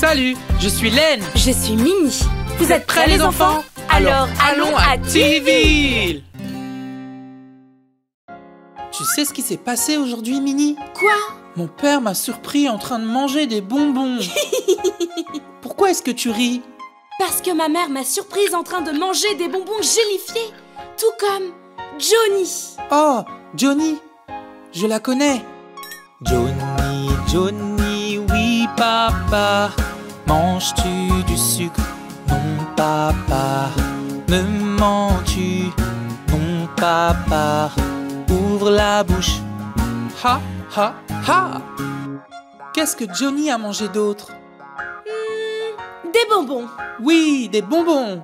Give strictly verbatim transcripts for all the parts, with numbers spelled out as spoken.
Salut, je suis Len. Je suis Mini. Vous, Vous êtes prêts, prêts les enfants? Alors, allons à T-Ville. Tu sais ce qui s'est passé aujourd'hui, Mini? Quoi? Mon père m'a surpris en train de manger des bonbons. Pourquoi est-ce que tu ris? Parce que ma mère m'a surprise en train de manger des bonbons gélifiés, tout comme Johnny. Oh, Johnny, je la connais. Johnny, Johnny, oui papa, manges-tu du sucre? Non papa, me mens-tu? Non papa, ouvre la bouche. Ha, ha, ha. Qu'est-ce que Johnny a mangé d'autre? Mmh, des bonbons. Oui, des bonbons.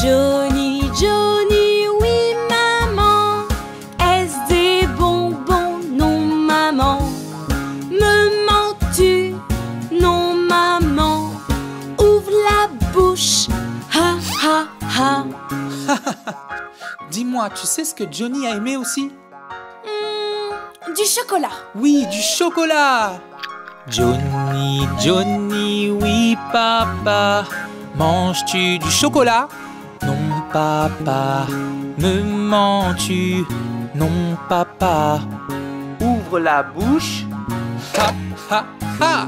Johnny, Johnny, oui maman, est-ce des bonbons? Non maman, me mens-tu? Non maman, ouvre la bouche. Ha, ha, ha. Dis-moi, tu sais ce que Johnny a aimé aussi? Mmh, du chocolat. Oui, du chocolat. Johnny, Johnny, oui papa, manges-tu du chocolat? Non papa, me mens-tu? Non papa, ouvre la bouche. Ha, ha, ha.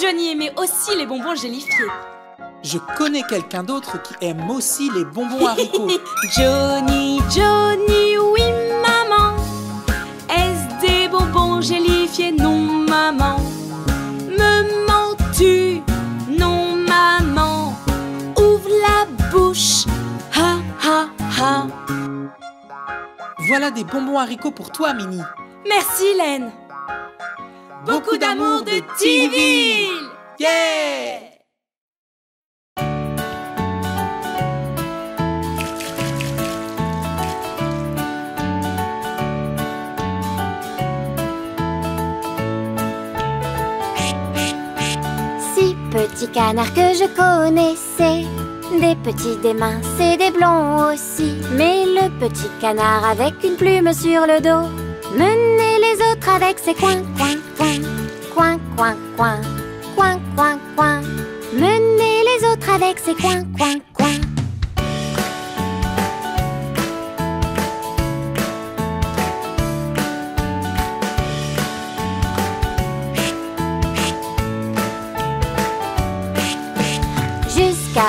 Johnny aimait aussi les bonbons gélifiés. Je connais quelqu'un d'autre qui aime aussi les bonbons haricots. Johnny, Johnny, oui maman, est-ce des bonbons gélifiés? Non maman, me mens-tu? Non maman, ouvre la bouche. Ha, ha, ha. Voilà des bonbons haricots pour toi, Mini. Merci, Laine. Beaucoup, Beaucoup d'amour de T-Ville. Yeah! Petits canards que je connaissais, des petits, des minces et des blonds aussi. Mais le petit canard avec une plume sur le dos menait les autres avec ses coins, coins, coins, coins, coins, coins, coins, coins, coins. Menait les autres avec ses coins, coins, coins.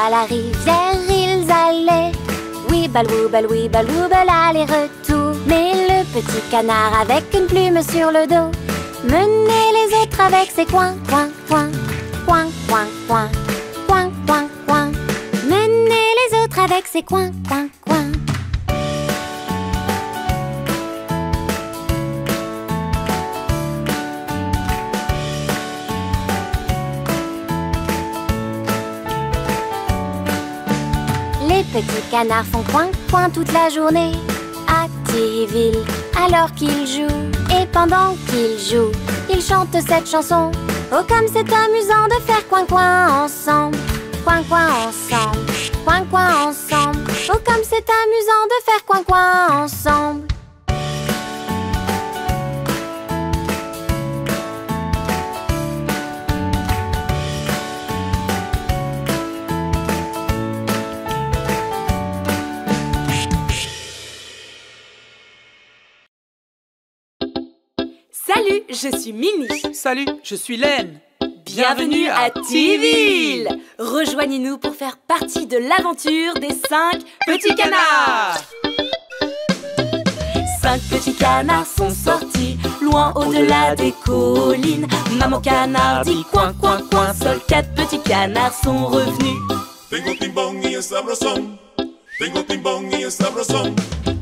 À la rivière ils allaient, oui balou baloui balou bal aller-retour. Mais le petit canard avec une plume sur le dos menait les autres avec ses coins, coins, coins, coins, coins, coins, coins, coins, coins. Menait les autres avec ses coins, coins, coins. Les petits canards font coin, coin toute la journée à Teehee alors qu'ils jouent. Et pendant qu'ils jouent, ils chantent cette chanson. Oh comme c'est amusant de faire coin, coin ensemble. Coin, coin ensemble, coin, coin ensemble. Oh comme c'est amusant de faire coin, coin ensemble. Salut, je suis Mini. Salut, je suis Len. Bienvenue, Bienvenue à, à T-Ville. Rejoignez-nous pour faire partie de l'aventure des cinq petits canards. Cinq petits canards sont sortis loin au-delà des collines. Maman canard dit coin, coin, coin. Seuls quatre petits canards sont revenus. Tengo timbón y es sabrosón. Tengo timbón y es sabrosón.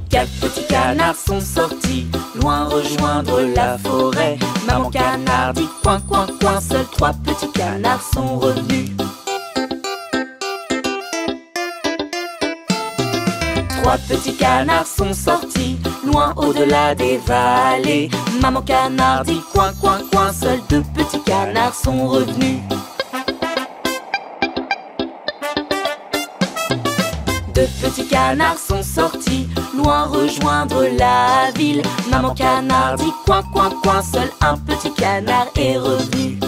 Quatre petits canards sont sortis loin rejoindre la forêt. Maman canard dit coin, coin, coin. Seuls trois petits canards sont revenus. Trois petits canards sont sortis loin au-delà des vallées. Maman canard dit coin, coin, coin. Seuls deux petits canards sont revenus. de petits canards sont sortis, loin rejoindre la ville. Maman canard dit coin, coin, coin, seul un petit canard est revenu.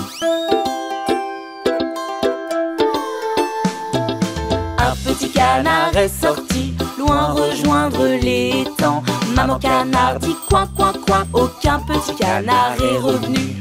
Un petit canard est sorti, loin rejoindre l'étang. Maman canard dit coin, coin, coin, aucun petit canard est revenu.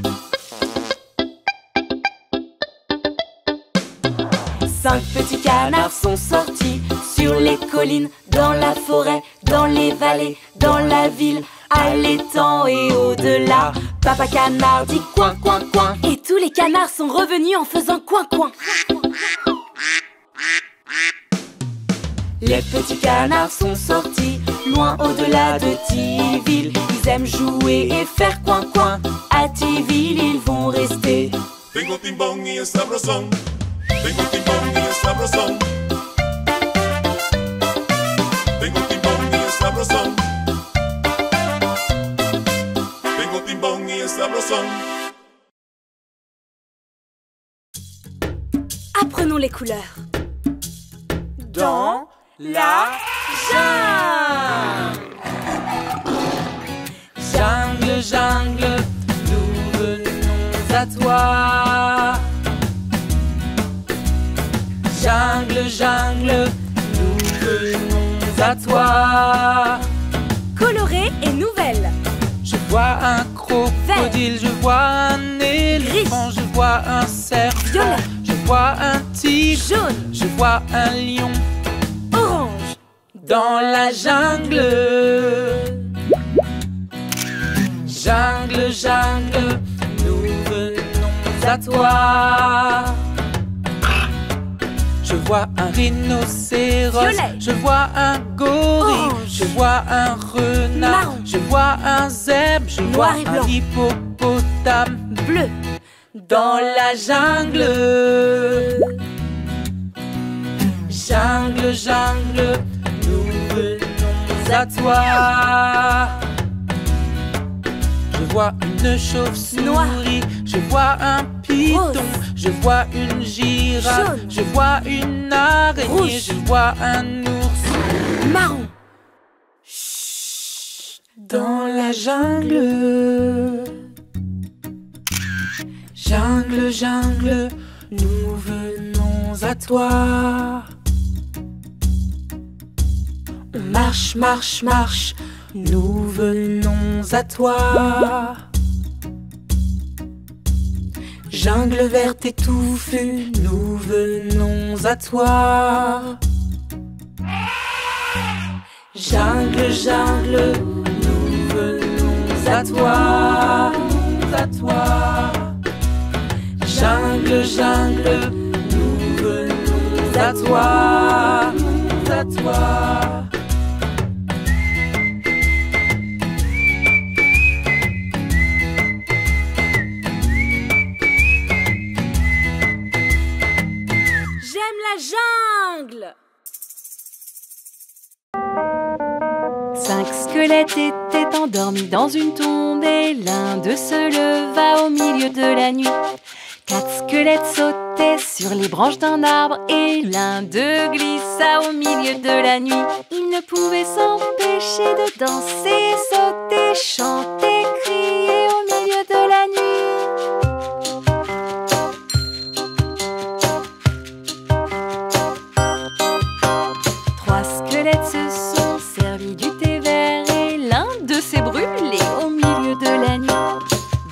Cinq petits canards sont sortis, sur les collines, dans la forêt, dans les vallées, dans la ville, à l'étang et au-delà. Papa canard dit coin, coin, coin, et tous les canards sont revenus en faisant coin, coin. Les petits canards sont sortis, loin au-delà de T-Ville. Ils aiment jouer et faire coin, coin, à T-Ville ils vont rester. Tengo timbón y el sabrosón. Tengo timbón y el sabrosón. Tengo timbón y el sabrosón. Tengo timbón y el sabrosón. Apprenons les couleurs. Dans la jungle. Jungle, jungle, nous venons à toi. Jungle, jungle, nous venons à toi. Colorée et nouvelle. Je vois un crocodile, je vois un éléphant, je vois un cerf, violet, je vois un tigre, jaune, je vois un lion, orange. Dans la jungle. Jungle, jungle, nous venons à toi. Je vois un rhinocéros, violet. Je vois un gorille, orange. Je vois un renard, marron. Je vois un zèbre, je noir vois un hippopotame, bleu. Dans la jungle. Jungle, jungle, nous venons à toi. Je vois une chauve-souris, je vois un python, rose. Je vois une girafe, jaune. Je vois une araignée, rouge. Je vois un ours, marron. Chut. Dans la jungle. Jungle, jungle, nous venons à toi. On marche, marche, marche, nous venons à toi. Jungle verte et touffue, nous venons à toi. Jungle, jungle, nous venons à toi, à toi. Jungle, jungle, nous venons à toi, à toi. Jungle. Cinq squelettes étaient endormis dans une tombe et l'un d'eux se leva au milieu de la nuit. Quatre squelettes sautaient sur les branches d'un arbre et l'un d'eux glissa au milieu de la nuit. Ils ne pouvaient s'empêcher de danser, sauter, chanter, crier au milieu de la nuit. S'est brûlé au milieu de la nuit.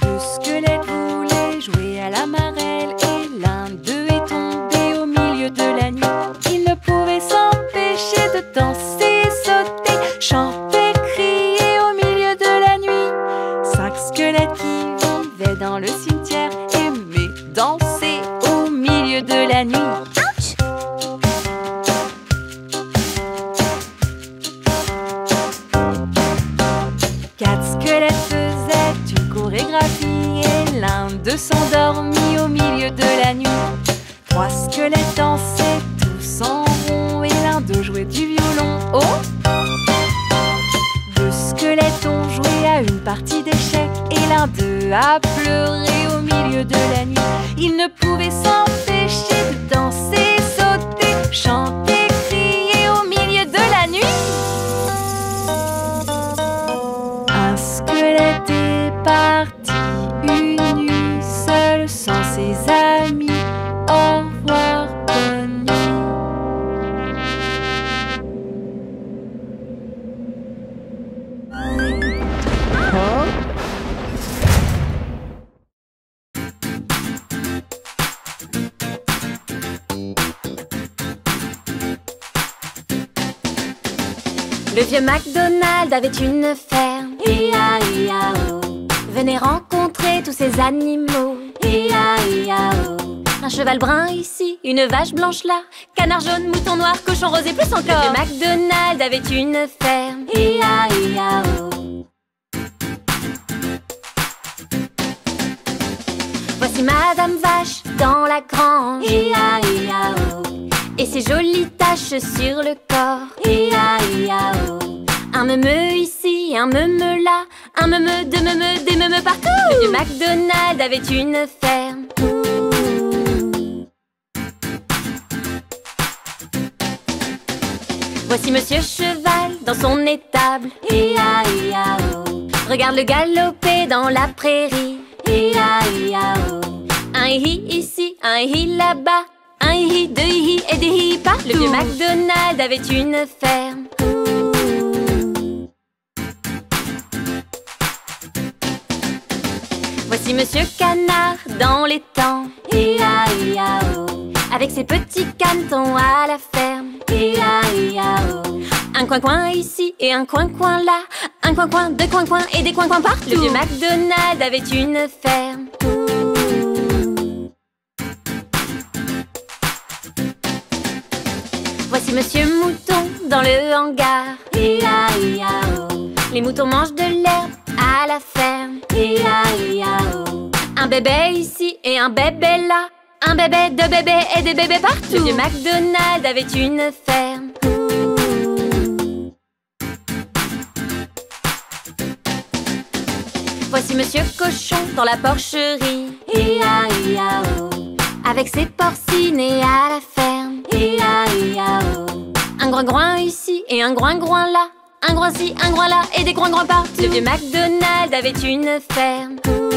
Deux squelettes voulaient jouer à la marelle et l'un d'eux est tombé au milieu de la nuit. Il ne pouvait s'empêcher de danser, sauter, chanter, crier au milieu de la nuit. Cinq squelettes qui vivaient dans le cimetière aimaient danser au milieu de la nuit. S'endormit au milieu de la nuit. Trois squelettes dansaient tous en rond et l'un d'eux jouait du violon. Oh! Deux squelettes ont joué à une partie d'échecs et l'un d'eux a pleuré au milieu de la nuit. Il ne pouvait s'empêcher de danser, sauter, chanter, crier au milieu Le vieux McDonald's avait une ferme. Ia ia oh. Venez rencontrer tous ces animaux. Ia ia oh. Un cheval brun ici, une vache blanche là, canard jaune, mouton noir, cochon rose et plus encore. Le vieux McDonald's avait une ferme. Ia ia oh. Voici Madame Vache dans la grange. Ia ia oh. Et ses jolies taches sur le corps. Ia ia oh. Un meumeu ici, un meumeu là, un meumeu, deux meumeux, des meumeux partout. Le vieux McDonald's avait une ferme. Ouh. Voici Monsieur Cheval dans son étable. Ia ia oh. Regarde le galoper dans la prairie. Ia ia oh. Un hi ici, un hi là-bas, un hi, deux hi et des hi partout. Le vieux McDonald's avait une ferme. Ouh. Voici Monsieur Canard dans les temps. Ia ia oh. Avec ses petits canetons à la ferme. Ia ia oh. Un coin-coin ici et un coin-coin là, un coin-coin, deux coin-coin et des coin-coin partout. Le vieux McDonald's avait une ferme. Ouh. Voici Monsieur Mouton dans le hangar. Ia ia oh. Les moutons mangent de l'herbe à la ferme. Ia ia oh. Un bébé ici et un bébé là, un bébé, deux bébés et des bébés partout. Le vieux McDonald's avait une ferme. Ouh. Voici Monsieur Cochon dans la porcherie. Ia ia oh. Avec ses porcinets à la ferme. Ia ia oh. Un groin-groin ici et un groin-groin là, un groin-ci, un groin là et des groin-groin partout. Le vieux McDonald's avait une ferme. Ouh.